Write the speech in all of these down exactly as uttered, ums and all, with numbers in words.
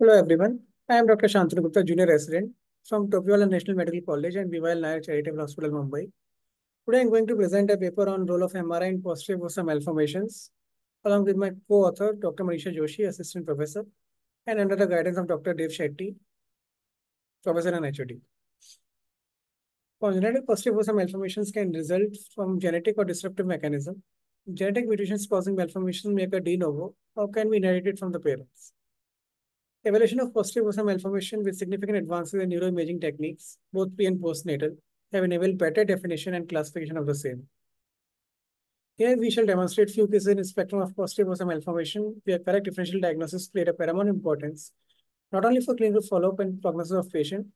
Hello everyone, I am Doctor Shantanu Gupta, Junior Resident from Topiwala National Medical College and Vival Nayar Charitable Hospital, Mumbai. Today I am going to present a paper on role of M R I in posterior fossa malformations along with my co-author Doctor Manisha Joshi, Assistant Professor, and under the guidance of Doctor Dave Shetty, Professor and H O D. Congenital posterior fossa malformations can result from genetic or disruptive mechanism. Genetic mutations causing malformations may occur de novo or can be inherited from the parents. Evaluation of posterior fossa malformation with significant advances in neuroimaging techniques, both pre and postnatal, have enabled better definition and classification of the same. Here we shall demonstrate few cases in the spectrum of posterior fossa malformation where correct differential diagnosis played a paramount importance, not only for clinical follow-up and prognosis of patient,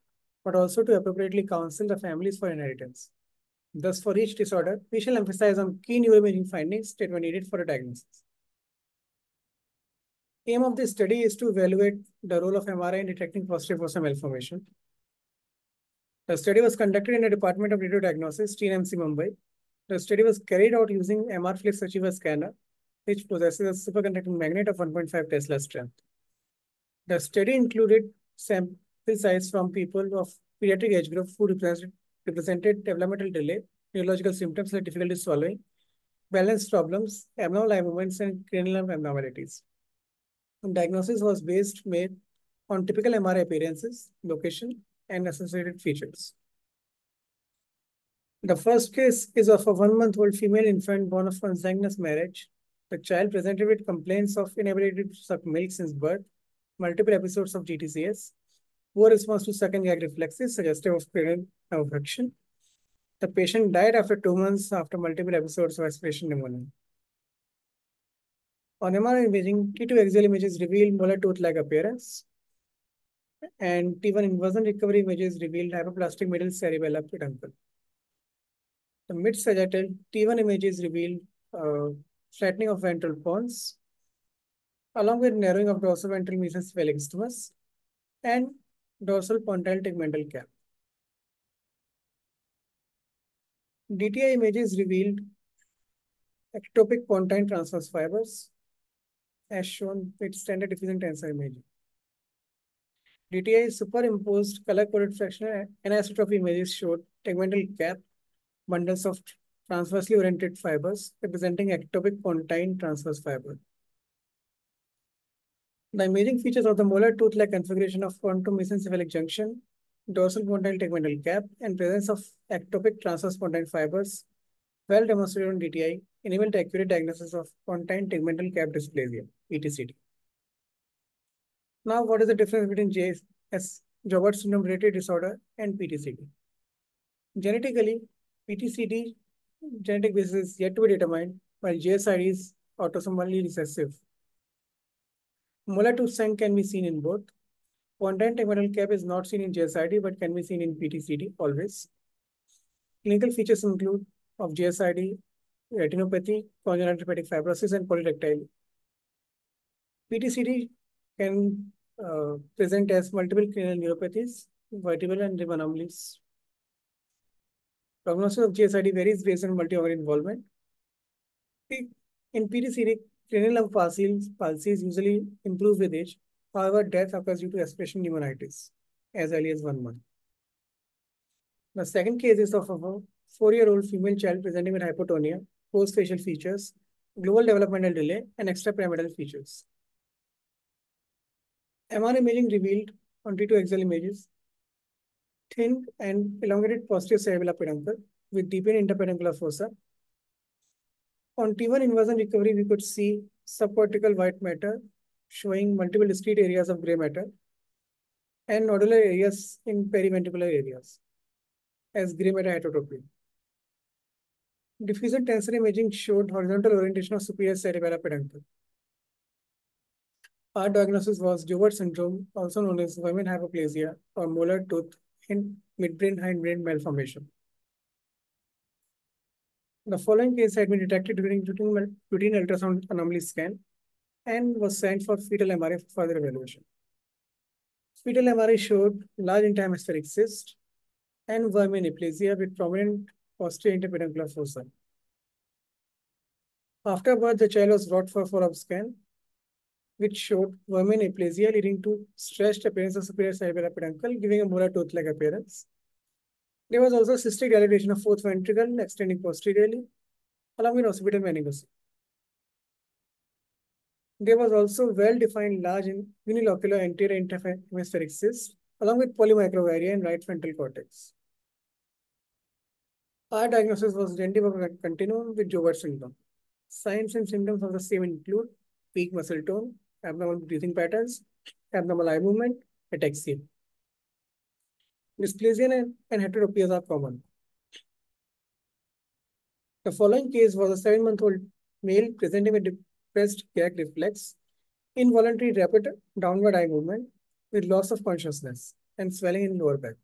but also to appropriately counsel the families for inheritance. Thus, for each disorder, we shall emphasize on key neuroimaging findings that were needed for a diagnosis. Aim of this study is to evaluate the role of M R I in detecting posterior fossa malformation. The study was conducted in the Department of Radio Diagnosis, T N M C, Mumbai. The study was carried out using M R Flex Achiever scanner, which possesses a superconducting magnet of one point five Tesla strength. The study included sample size from people of pediatric age group who represented, represented developmental delay, neurological symptoms like difficulty swallowing, balance problems, abnormal eye movements, and cranial abnormalities. And diagnosis was based made on typical M R I appearances, location, and associated features. The first case is of a one-month-old female infant born of consanguineous marriage. The child presented with complaints of inability to suck milk since birth, multiple episodes of G T C S, poor response to suck and gag reflexes suggestive of cranial abduction. The patient died after two months after multiple episodes of aspiration pneumonia. On M R I imaging, T two axial images revealed molar tooth-like appearance, and T one inversion recovery images revealed hypoplastic middle cerebellar peduncle. The mid-sagittal T one images revealed uh, flattening of ventral pons, along with narrowing of dorsal ventral mesencephalus and dorsal pontile tegmental cap. D T I images revealed ectopic pontine transverse fibers, as shown with standard diffusion tensor imaging. D T I superimposed color-coded fractional anisotropy images showed tegmental cap, bundles of transversely oriented fibers representing ectopic pontine transverse fiber. The imaging features of the molar tooth-like configuration of frontomesencephalic junction, dorsal pontine tegmental cap, and presence of ectopic transverse pontine fibers well demonstrated on D T I enabled accurate diagnosis of pontine tegmental cap dysplasia, P T C D. Now, what is the difference between J S S, Joubert syndrome related disorder, and P T C D? Genetically, P T C D genetic basis is yet to be determined, while J S I D is autosomally recessive. Molar tooth strength can be seen in both. Pontine tegmental cap is not seen in J S I D but can be seen in P T C D always. Clinical features include of G S I D, retinopathy, congenital hepatic fibrosis, and polydactyly. P T C D can uh, present as multiple cranial neuropathies, vertebral and limb anomalies. Prognosis of G S I D varies based on multi-organ involvement. In P T C D, cranial and palsies usually improve with age. However, death occurs due to aspiration pneumonitis as early as one month. The second case is of a four-year-old female child presenting with hypotonia, post-facial features, global developmental delay, and extrapyramidal features. M R imaging revealed on T two axial images, thin and elongated posterior cerebellar peduncle with deepened interpeduncular fossa. On T one inversion recovery, we could see subcortical white matter showing multiple discrete areas of gray matter and nodular areas in periventricular areas as gray matter heterotopy. Diffusion tensor imaging showed horizontal orientation of superior cerebellar peduncle. Our diagnosis was Joubert syndrome, also known as Wyman hypoplasia or molar tooth and midbrain hindbrain malformation. The following case had been detected during routine ultrasound anomaly scan and was sent for fetal M R I for further evaluation. Fetal M R I showed large interhemispheric cyst and Wyman hypoplasia with prominent posterior interpeduncular fossa. After birth, the child was brought for follow-up scan. which showed vermin aplasia leading to stressed appearance of superior cerebellar peduncle, giving a molar tooth-like appearance. There was also cystic dilatation of fourth ventricle extending posteriorly, along with occipital meningocele. There was also well-defined large unilocular anterior interhemispheric cyst, along with polymicrogyria in right ventral cortex. Our diagnosis was dentibuccal continuum with Joubert syndrome. Signs and symptoms of the same include weak muscle tone, abnormal breathing patterns, abnormal eye movement, ataxia. Dysplasia and, and heteropias are common. The following case was a seven-month-old male presenting with depressed gag reflex, involuntary rapid downward eye movement with loss of consciousness and swelling in lower back.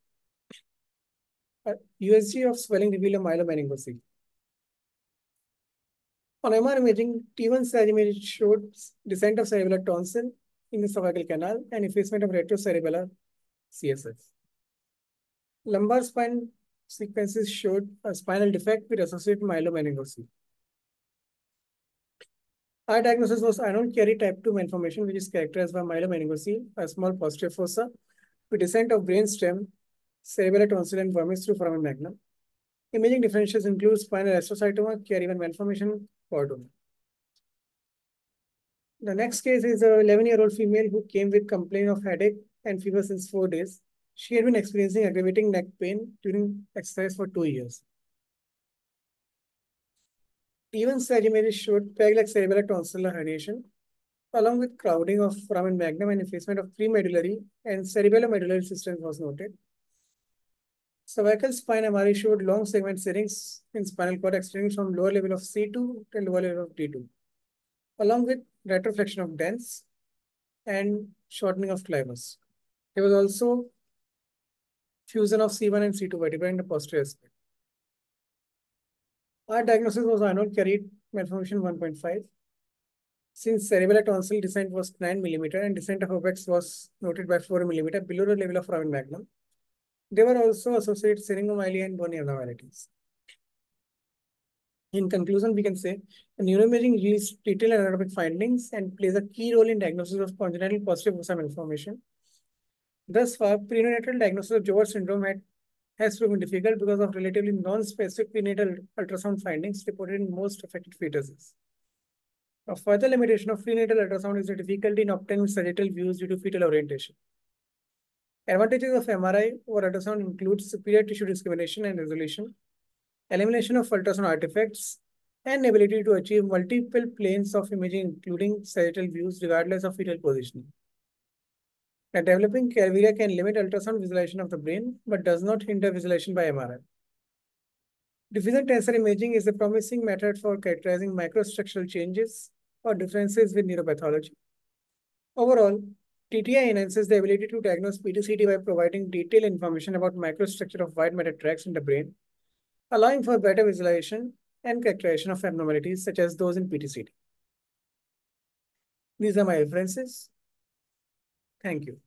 A U S G of swelling revealed a myelomeningocele. On M R imaging, T one stage image showed descent of cerebellar tonsil in the cervical canal and effacement of retrocerebellar C S S. Lumbar spine sequences showed a spinal defect with associated myelomeningocele. Our diagnosis was Arnold Chiari type two malformation, which is characterized by myelomeningocele, a small posterior fossa with descent of brain stem, cerebellar tonsil, and vermis through foramen magnum. Imaging differentials include spinal astrocytoma, Chiari one malformation, chordoma. The next case is an eleven-year-old female who came with complaint of headache and fever since four days. She had been experiencing aggravating neck pain during exercise for two years. T one stage image showed peg-like cerebellar tonsillar herniation, along with crowding of foramen magnum and effacement of premedullary and cerebellomedullary systems was noted. Cervical spine M R I showed long segment syrinx in spinal cord extending from lower level of C two to lower level of D two, along with retroflexion of dents and shortening of clivus. There was also fusion of C one and C two vertebrae in the posterior spine. Our diagnosis was Arnold Chiari malformation one point five. Since cerebellar tonsil descent was nine millimeters and descent of apex was noted by four millimeters below the level of foramen magnum, there were also associated syringomyelia and bony abnormalities. In conclusion, we can say neuroimaging yields detailed anatomic findings and plays a key role in diagnosis of congenital posterior fossa malformation. Thus far, prenatal diagnosis of Joubert syndrome had, has proven difficult because of relatively non-specific prenatal ultrasound findings reported in most affected fetuses. A further limitation of prenatal ultrasound is the difficulty in obtaining sagittal views due to fetal orientation. Advantages of M R I or ultrasound include superior tissue discrimination and resolution, elimination of ultrasound artifacts, and ability to achieve multiple planes of imaging, including sagittal views, regardless of fetal positioning. The developing calvaria can limit ultrasound visualization of the brain, but does not hinder visualization by M R I. Diffusion tensor imaging is a promising method for characterizing microstructural changes or differences with neuropathology. Overall, T T I enhances the ability to diagnose P T C D by providing detailed information about microstructure of wide matter tracts in the brain, allowing for better visualization and characterization of abnormalities such as those in P T C D. These are my references. Thank you.